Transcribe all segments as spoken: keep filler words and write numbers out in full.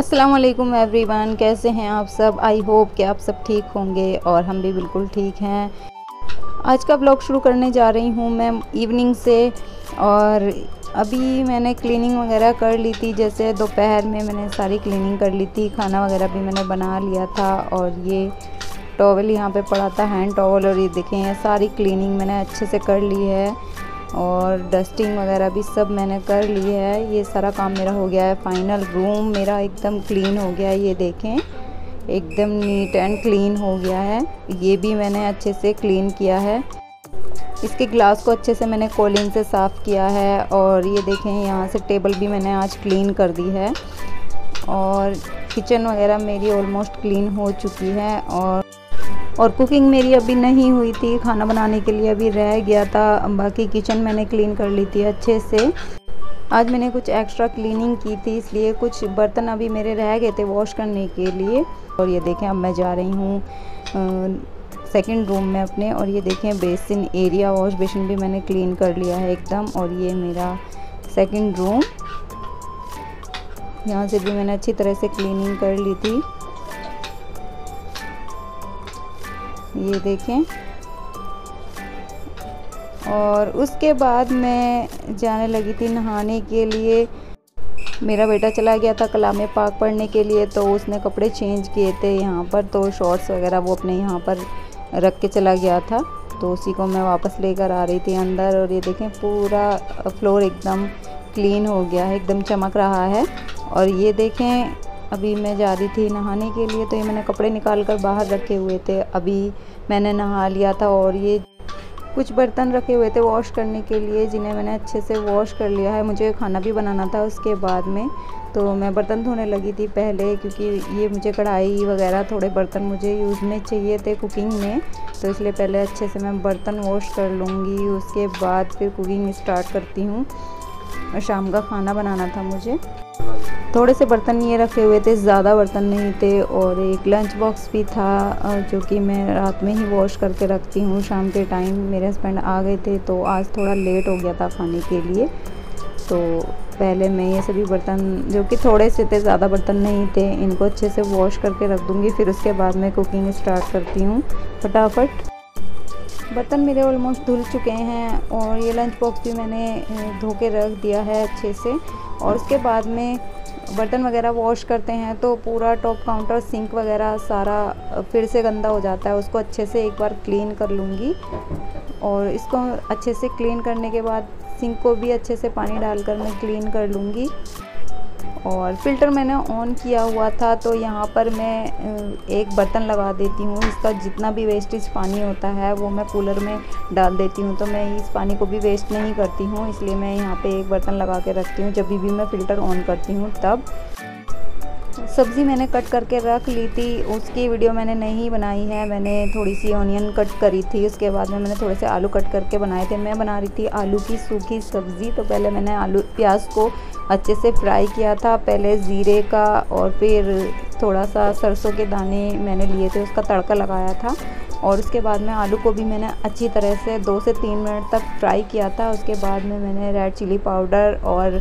अस्सलाम वालेकुम एवरीवन, कैसे हैं आप सब। आई होप कि आप सब ठीक होंगे और हम भी बिल्कुल ठीक हैं। आज का ब्लॉग शुरू करने जा रही हूँ मैं इवनिंग से। और अभी मैंने क्लीनिंग वगैरह कर ली थी, जैसे दोपहर में मैंने सारी क्लीनिंग कर ली थी, खाना वगैरह भी मैंने बना लिया था। और ये टॉवल यहाँ पे पड़ा था, हैंड टॉवल, और ये देखें सारी क्लीनिंग मैंने अच्छे से कर ली है और डस्टिंग वगैरह भी सब मैंने कर ली है। ये सारा काम मेरा हो गया है। फाइनल रूम मेरा एकदम क्लीन हो गया है, ये देखें एकदम नीट एंड क्लीन हो गया है। ये भी मैंने अच्छे से क्लीन किया है। इसके ग्लास को अच्छे से मैंने कॉलिन से साफ़ किया है। और ये देखें यहाँ से टेबल भी मैंने आज क्लीन कर दी है। और किचन वगैरह मेरी ऑलमोस्ट क्लीन हो चुकी है। और और कुकिंग मेरी अभी नहीं हुई थी, खाना बनाने के लिए अभी रह गया था। बाकी किचन मैंने क्लीन कर ली थी अच्छे से। आज मैंने कुछ एक्स्ट्रा क्लीनिंग की थी, इसलिए कुछ बर्तन अभी मेरे रह गए थे वॉश करने के लिए। और ये देखें अब मैं जा रही हूँ सेकंड रूम में अपने। और ये देखें बेसिन एरिया, वॉश बेसिन भी मैंने क्लीन कर लिया है एकदम। और ये मेरा सेकंड रूम, यहाँ से भी मैंने अच्छी तरह से क्लीनिंग कर ली थी, ये देखें। और उसके बाद मैं जाने लगी थी नहाने के लिए। मेरा बेटा चला गया था कलामे पाक पढ़ने के लिए, तो उसने कपड़े चेंज किए थे यहाँ पर, तो शॉर्ट्स वगैरह वो अपने यहाँ पर रख के चला गया था, तो उसी को मैं वापस लेकर आ रही थी अंदर। और ये देखें पूरा फ्लोर एकदम क्लीन हो गया है, एकदम चमक रहा है। और ये देखें अभी मैं जा रही थी नहाने के लिए, तो ये मैंने कपड़े निकाल कर बाहर रखे हुए थे, अभी मैंने नहा लिया था। और ये कुछ बर्तन रखे हुए थे वॉश करने के लिए, जिन्हें मैंने अच्छे से वॉश कर लिया है। मुझे खाना भी बनाना था उसके बाद में, तो मैं बर्तन धोने लगी थी पहले, क्योंकि ये मुझे कढ़ाई वगैरह थोड़े बर्तन मुझे यूज़ में चाहिए थे कुकिंग में, तो इसलिए पहले अच्छे से मैं बर्तन वॉश कर लूँगी, उसके बाद फिर कुकिंग स्टार्ट करती हूँ। शाम का खाना बनाना था मुझे। थोड़े से बर्तन ये रखे हुए थे, ज़्यादा बर्तन नहीं थे। और एक लंच बॉक्स भी था, जो कि मैं रात में ही वॉश करके रखती हूँ शाम के टाइम। मेरे हस्बैंड आ गए थे, तो आज थोड़ा लेट हो गया था खाने के लिए, तो पहले मैं ये सभी बर्तन जो कि थोड़े से थे, ज़्यादा बर्तन नहीं थे, इनको अच्छे से वॉश करके रख दूँगी, फिर उसके बाद मैं कुकिंग स्टार्ट करती हूँ फटाफट। बर्तन मेरे ऑलमोस्ट धुल चुके हैं। और ये लंच बॉक्स भी मैंने धो के रख दिया है अच्छे से। और उसके बाद में बर्तन वगैरह वॉश करते हैं, तो पूरा टॉप काउंटर, सिंक वगैरह सारा फिर से गंदा हो जाता है, उसको अच्छे से एक बार क्लीन कर लूँगी। और इसको अच्छे से क्लीन करने के बाद सिंक को भी अच्छे से पानी डालकर मैं क्लीन कर लूँगी। और फ़िल्टर मैंने ऑन किया हुआ था, तो यहाँ पर मैं एक बर्तन लगा देती हूँ, इसका जितना भी वेस्टेज पानी होता है वो मैं कूलर में डाल देती हूँ, तो मैं इस पानी को भी वेस्ट नहीं करती हूँ, इसलिए मैं यहाँ पे एक बर्तन लगा के रखती हूँ जब भी मैं फ़िल्टर ऑन करती हूँ। तब सब्ज़ी मैंने कट करके रख ली थी, उसकी वीडियो मैंने नहीं बनाई है। मैंने थोड़ी सी ऑनियन कट करी थी, उसके बाद में मैंने थोड़े से आलू कट करके बनाए थे। मैं बना रही थी आलू की सूखी सब्ज़ी, तो पहले मैंने आलू प्याज को अच्छे से फ्राई किया था, पहले ज़ीरे का और फिर थोड़ा सा सरसों के दाने मैंने लिए थे, उसका तड़का लगाया था। और उसके बाद में आलू को भी मैंने अच्छी तरह से दो से तीन मिनट तक फ्राई किया था। उसके बाद में मैंने रेड चिली पाउडर और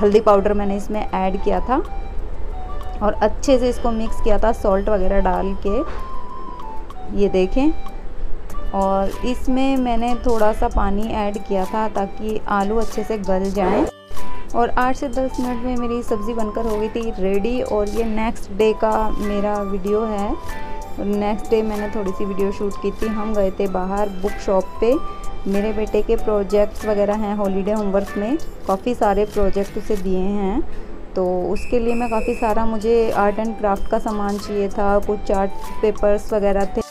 हल्दी पाउडर मैंने इसमें ऐड किया था और अच्छे से इसको मिक्स किया था सॉल्ट वगैरह डाल के, ये देखें। और इसमें मैंने थोड़ा सा पानी ऐड किया था ताकि आलू अच्छे से गल जाएं। और आठ से दस मिनट में मेरी सब्ज़ी बनकर हो गई थी रेडी। और ये नेक्स्ट डे का मेरा वीडियो है। नेक्स्ट डे मैंने थोड़ी सी वीडियो शूट की थी, हम गए थे बाहर बुक शॉप पे। मेरे बेटे के प्रोजेक्ट्स वगैरह हैं, हॉलीडे होमवर्क में काफ़ी सारे प्रोजेक्ट उसे दिए हैं, तो उसके लिए मैं काफ़ी सारा मुझे आर्ट एंड क्राफ्ट का सामान चाहिए था। कुछ चार्ट पेपर्स वगैरह थे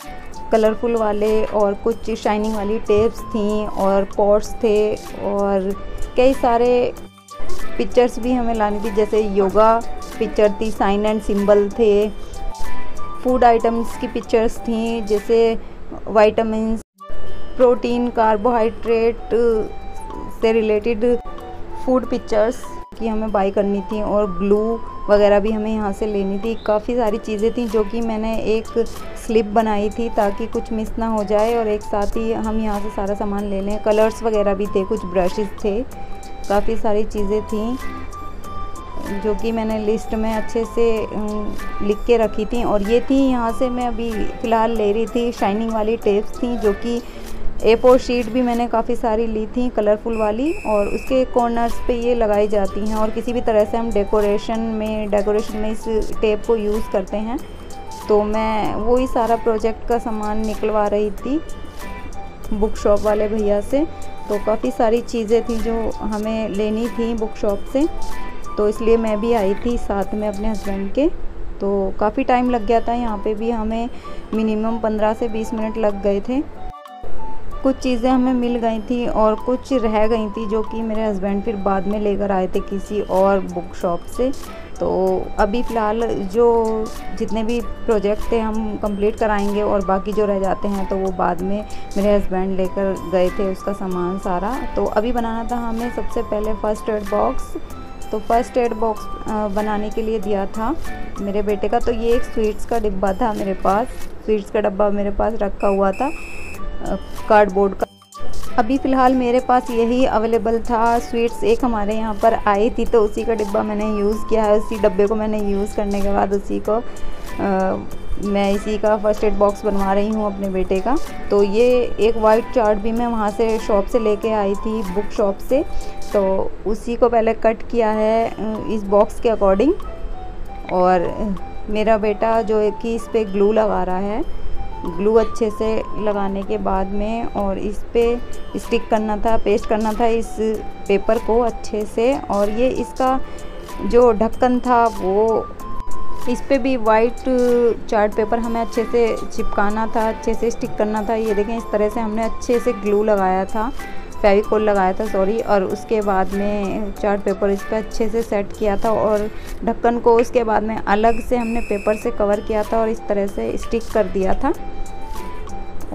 कलरफुल वाले, और कुछ शाइनिंग वाली टेप्स थी, और पॉट्स थे, और कई सारे पिक्चर्स भी हमें लानी थी, जैसे योगा पिक्चर थी, साइन एंड सिंबल थे, फूड आइटम्स की पिक्चर्स थी, जैसे विटामिन्स, प्रोटीन, कार्बोहाइड्रेट से रिलेटेड फूड पिक्चर्स कि हमें बाई करनी थी, और ग्लू वगैरह भी हमें यहाँ से लेनी थी। काफ़ी सारी चीज़ें थी जो कि मैंने एक स्लिप बनाई थी ताकि कुछ मिस ना हो जाए, और एक साथ ही हम यहाँ से सारा सामान ले लें। कलर्स वगैरह भी थे, कुछ ब्रशेस थे, काफ़ी सारी चीज़ें थी। जो कि मैंने लिस्ट में अच्छे से लिख के रखी थी। और ये थी, यहाँ से मैं अभी फ़िलहाल ले रही थी शाइनिंग वाली टेप्स थी, जो कि ए फोर शीट भी मैंने काफ़ी सारी ली थी कलरफुल वाली, और उसके कॉर्नर्स पे ये लगाई जाती हैं। और किसी भी तरह से हम डेकोरेशन में डेकोरेशन में इस टेप को यूज़ करते हैं। तो मैं वो ही सारा प्रोजेक्ट का सामान निकलवा रही थी बुक शॉप वाले भैया से। तो काफ़ी सारी चीज़ें थी जो हमें लेनी थी बुक शॉप से, तो इसलिए मैं भी आई थी साथ में अपने हस्बैंड के। तो काफ़ी टाइम लग गया था, यहाँ पे भी हमें मिनिमम पंद्रह से बीस मिनट लग गए थे। कुछ चीज़ें हमें मिल गई थी और कुछ रह गई थी, जो कि मेरे हस्बैंड फिर बाद में लेकर आए थे किसी और बुक शॉप से। तो अभी फ़िलहाल जो जितने भी प्रोजेक्ट थे हम कंप्लीट कराएंगे, और बाकी जो रह जाते हैं तो वो बाद में मेरे हस्बैंड लेकर गए थे उसका सामान सारा। तो अभी बनाना था हमें सबसे पहले फ़र्स्ट एड बॉक्स। तो फ़र्स्ट एड बॉक्स बनाने के लिए दिया था मेरे बेटे का। तो ये एक स्वीट्स का डिब्बा था मेरे पास, स्वीट्स का डब्बा मेरे पास रखा हुआ था कार्डबोर्ड का। अभी फ़िलहाल मेरे पास यही अवेलेबल था। स्वीट्स एक हमारे यहाँ पर आई थी, तो उसी का डिब्बा मैंने यूज़ किया है। उसी डब्बे को मैंने यूज़ करने के बाद उसी को आ, मैं इसी का फ़र्स्ट एड बॉक्स बनवा रही हूँ अपने बेटे का। तो ये एक वाइट चार्ट भी मैं वहाँ से शॉप से लेके आई थी बुक शॉप से। तो उसी को पहले कट किया है इस बॉक्स के अकॉर्डिंग, और मेरा बेटा जो कि इस पर ग्लू लगा रहा है। ग्लू अच्छे से लगाने के बाद में, और इस पे स्टिक करना था, पेस्ट करना था इस पेपर को अच्छे से। और ये इसका जो ढक्कन था वो इस पे भी वाइट चार्ट पेपर हमें अच्छे से चिपकाना था, अच्छे से स्टिक करना था। ये देखें, इस तरह से हमने अच्छे से ग्लू लगाया था, फेविकोल लगाया था सॉरी। और उसके बाद में चार्ट पेपर इस पर अच्छे से सेट किया था, और ढक्कन को उसके बाद में अलग से हमने पेपर से कवर किया था और इस तरह से स्टिक कर दिया था।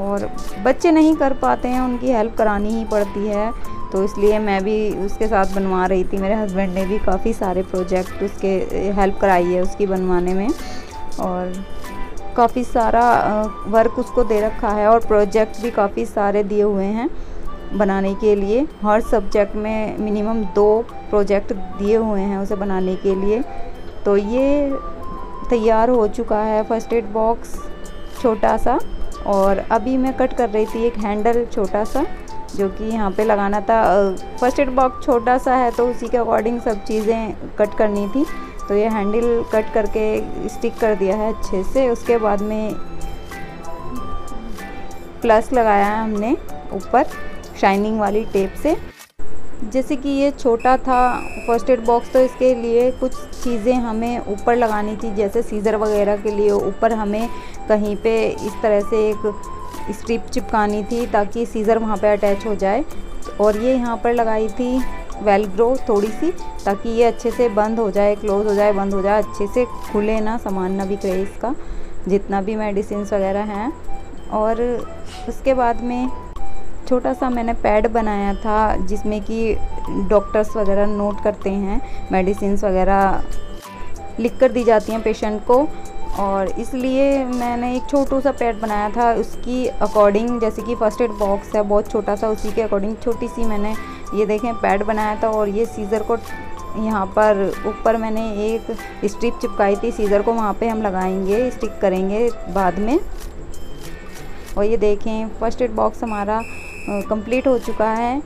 और बच्चे नहीं कर पाते हैं, उनकी हेल्प करानी ही पड़ती है, तो इसलिए मैं भी उसके साथ बनवा रही थी। मेरे हस्बैंड ने भी काफ़ी सारे प्रोजेक्ट उसके हेल्प कराई है उसकी बनवाने में, और काफ़ी सारा वर्क उसको दे रखा है। और प्रोजेक्ट भी काफ़ी सारे दिए हुए हैं बनाने के लिए, हर सब्जेक्ट में मिनिमम दो प्रोजेक्ट दिए हुए हैं उसे बनाने के लिए। तो ये तैयार हो चुका है फर्स्ट एड बॉक्स छोटा सा। और अभी मैं कट कर रही थी एक हैंडल छोटा सा, जो कि यहाँ पे लगाना था। फर्स्ट एड बॉक्स छोटा सा है तो उसी के अकॉर्डिंग सब चीज़ें कट करनी थी। तो ये हैंडल कट करके स्टिक कर दिया है अच्छे से। उसके बाद में प्लस लगाया है हमने ऊपर शाइनिंग वाली टेप से। जैसे कि ये छोटा था फर्स्ट एड बॉक्स, तो इसके लिए कुछ चीज़ें हमें ऊपर लगानी थी, जैसे सीज़र वगैरह के लिए ऊपर हमें कहीं पे इस तरह से एक स्ट्रिप चिपकानी थी ताकि सीज़र वहाँ पे अटैच हो जाए। और ये यहाँ पर लगाई थी वेलग्रो थोड़ी सी, ताकि ये अच्छे से बंद हो जाए, क्लोज हो जाए, बंद हो जाए, अच्छे से खुले ना, सामान ना बिखरे इसका जितना भी मेडिसिन वगैरह हैं। और उसके बाद में छोटा सा मैंने पैड बनाया था जिसमें कि डॉक्टर्स वगैरह नोट करते हैं, मेडिसिन्स वगैरह लिख कर दी जाती हैं पेशेंट को। और इसलिए मैंने एक छोटू सा पैड बनाया था उसकी अकॉर्डिंग, जैसे कि फ़र्स्ट एड बॉक्स है बहुत छोटा सा, उसी के अकॉर्डिंग छोटी सी मैंने ये देखें पैड बनाया था। और ये सीज़र को यहाँ पर ऊपर मैंने एक स्ट्रिप चिपकाई थी, सीज़र को वहाँ पर हम लगाएंगे, स्टिक करेंगे बाद में। और ये देखें फर्स्ट एड बॉक्स हमारा कंप्लीट हो चुका है।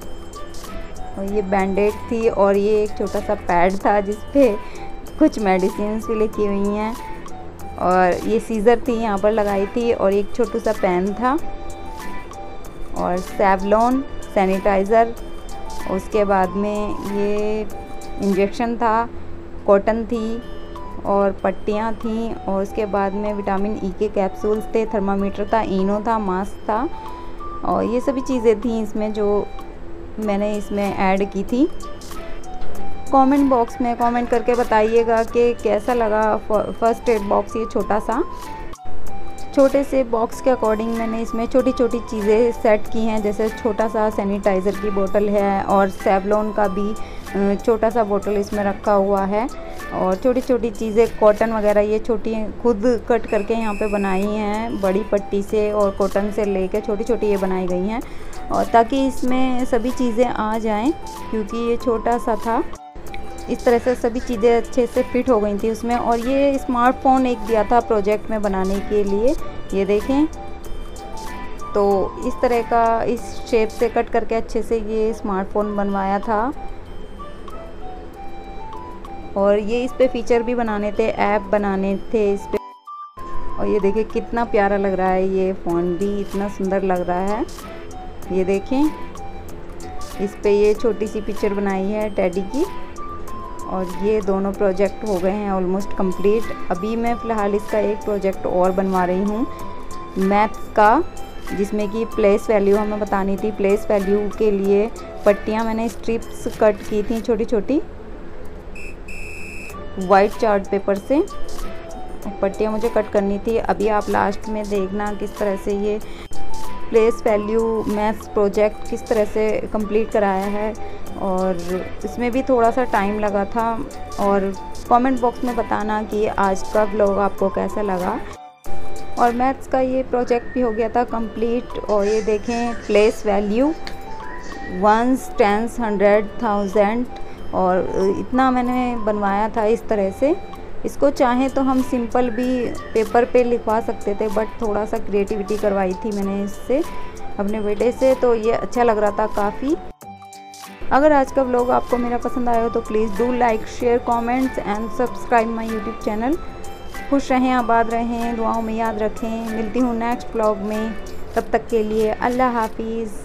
और ये बैंडेड थी, और ये एक छोटा सा पैड था जिस पे कुछ मेडिसिन्स भी लिखी हुई हैं। और ये सीज़र थी यहाँ पर लगाई थी, और एक छोटू सा पेन था, और सैवलॉन सैनिटाइज़र। उसके बाद में ये इंजेक्शन था, कॉटन थी, और पट्टियाँ थीं। और उसके बाद में विटामिन ई के कैप्सूल्स थे, थर्मामीटर था, इनो था, मास्क था, और ये सभी चीज़ें थीं इसमें जो मैंने इसमें ऐड की थी। कमेंट बॉक्स में कमेंट करके बताइएगा कि कैसा लगा फर्स्ट एड बॉक्स। ये छोटा सा छोटे से बॉक्स के अकॉर्डिंग मैंने इसमें छोटी छोटी चीज़ें सेट की हैं, जैसे छोटा सा सैनिटाइज़र की बोतल है, और सैवलॉन का भी छोटा सा बोतल इसमें रखा हुआ है, और छोटी छोटी चीज़ें कॉटन वगैरह ये छोटी खुद कट करके यहाँ पे बनाई हैं, बड़ी पट्टी से और कॉटन से लेके छोटी छोटी ये बनाई गई हैं, और ताकि इसमें सभी चीज़ें आ जाएं क्योंकि ये छोटा सा था। इस तरह से सभी चीज़ें अच्छे से फिट हो गई थी उसमें। और ये स्मार्टफोन एक दिया था प्रोजेक्ट में बनाने के लिए, ये देखें। तो इस तरह का इस शेप से कट करके अच्छे से ये स्मार्टफोन बनवाया था। और ये इस पे फीचर भी बनाने थे, ऐप बनाने थे इस पे। और ये देखिए कितना प्यारा लग रहा है, ये फ़ोन भी इतना सुंदर लग रहा है। ये देखें इस पे ये छोटी सी पिक्चर बनाई है टैडी की। और ये दोनों प्रोजेक्ट हो गए हैं ऑलमोस्ट कंप्लीट। अभी मैं फ़िलहाल इसका एक प्रोजेक्ट और बनवा रही हूँ मैथ्स का, जिसमें कि प्लेस वैल्यू हमें बतानी थी। प्लेस वैल्यू के लिए पट्टियाँ मैंने स्ट्रिप्स कट की थी छोटी छोटी वाइट चार्ट पेपर से, पट्टियाँ मुझे कट करनी थी। अभी आप लास्ट में देखना किस तरह से ये प्लेस वैल्यू मैथ्स प्रोजेक्ट किस तरह से कंप्लीट कराया है। और इसमें भी थोड़ा सा टाइम लगा था। और कमेंट बॉक्स में बताना कि आज का व्लॉग आपको कैसा लगा। और मैथ्स का ये प्रोजेक्ट भी हो गया था कंप्लीट। और ये देखें place value ones tens hundred thousand, और इतना मैंने बनवाया था इस तरह से। इसको चाहें तो हम सिंपल भी पेपर पे लिखवा सकते थे, बट थोड़ा सा क्रिएटिविटी करवाई थी मैंने इससे अपने बेटे से, तो ये अच्छा लग रहा था काफ़ी। अगर आज का व्लॉग आपको मेरा पसंद आया हो तो please do like share comments and subscribe my YouTube channel. खुश रहें, आबाद रहें, दुआओं में याद रखें। मिलती हूँ नेक्स्ट व्लॉग में, तब तक के लिए अल्लाह हाफिज़।